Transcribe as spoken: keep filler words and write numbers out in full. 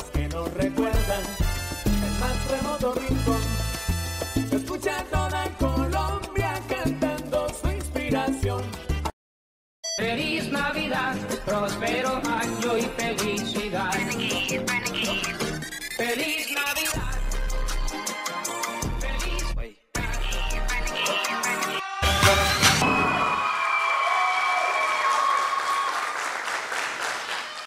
cosas que nos recuerdan el más remoto rincón. Se escucha toda Colombia cantando su inspiración. Feliz Navidad, próspero año y felicidad. Feliz Navidad.